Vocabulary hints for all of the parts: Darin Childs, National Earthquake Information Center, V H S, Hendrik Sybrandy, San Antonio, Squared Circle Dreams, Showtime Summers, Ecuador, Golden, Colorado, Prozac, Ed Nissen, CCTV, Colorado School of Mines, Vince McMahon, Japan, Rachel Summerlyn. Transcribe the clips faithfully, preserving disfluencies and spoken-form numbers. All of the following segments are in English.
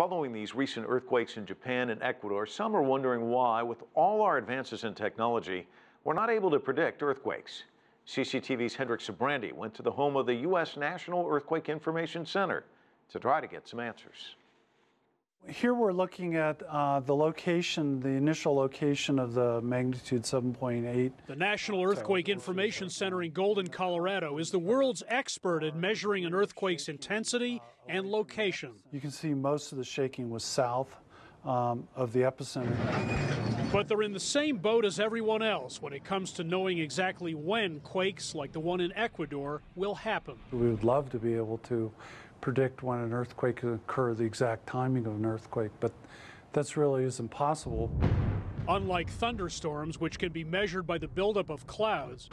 Following these recent earthquakes in Japan and Ecuador, some are wondering why, with all our advances in technology, we're not able to predict earthquakes. C C T V's Hendrik Sybrandy went to the home of the U S National Earthquake Information Center to try to get some answers. Here we're looking at uh, the location, the initial location of the magnitude seven point eight. The National Earthquake Information Center in Golden, Colorado is the world's expert at measuring an earthquake's intensity and location. You can see most of the shaking was south um, of the epicenter. But they're in the same boat as everyone else when it comes to knowing exactly when quakes like the one in Ecuador will happen. We would love to be able to predict when an earthquake will occur, the exact timing of an earthquake, but that's really is impossible. Unlike thunderstorms, which can be measured by the buildup of clouds,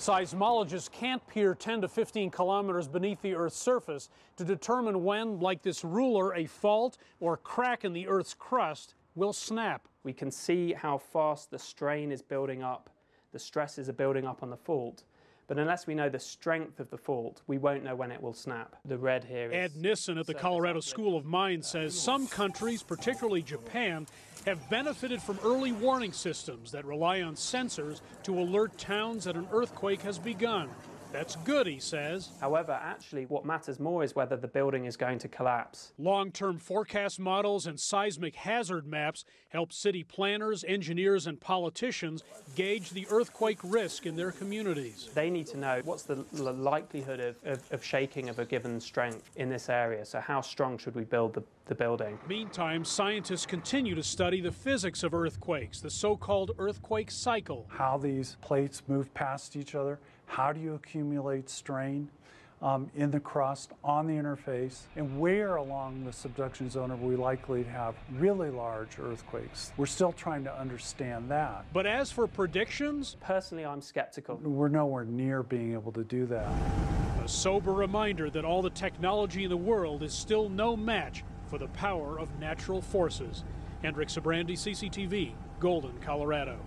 seismologists can't peer ten to fifteen kilometers beneath the Earth's surface to determine when, like this ruler, a fault or crack in the Earth's crust will snap. We can see how fast the strain is building up, the stresses are building up on the fault. But unless we know the strength of the fault, we won't know when it will snap. The red here is... Ed Nissen at the Colorado School of Mines says some countries, particularly Japan, have benefited from early warning systems that rely on sensors to alert towns that an earthquake has begun. That's good, he says. However, actually, what matters more is whether the building is going to collapse. Long-term forecast models and seismic hazard maps help city planners, engineers, and politicians gauge the earthquake risk in their communities. They need to know what's the likelihood of, of, of shaking of a given strength in this area, so how strong should we build the, the building? Meantime, scientists continue to study the physics of earthquakes, the so-called earthquake cycle. How these plates move past each other. How do you accumulate strain um, in the crust, on the interface, and where along the subduction zone are we likely to have really large earthquakes? We're still trying to understand that. But as for predictions? Personally, I'm skeptical. We're nowhere near being able to do that. A sober reminder that all the technology in the world is still no match for the power of natural forces. Hendrik Sybrandy, C C T V, Golden, Colorado.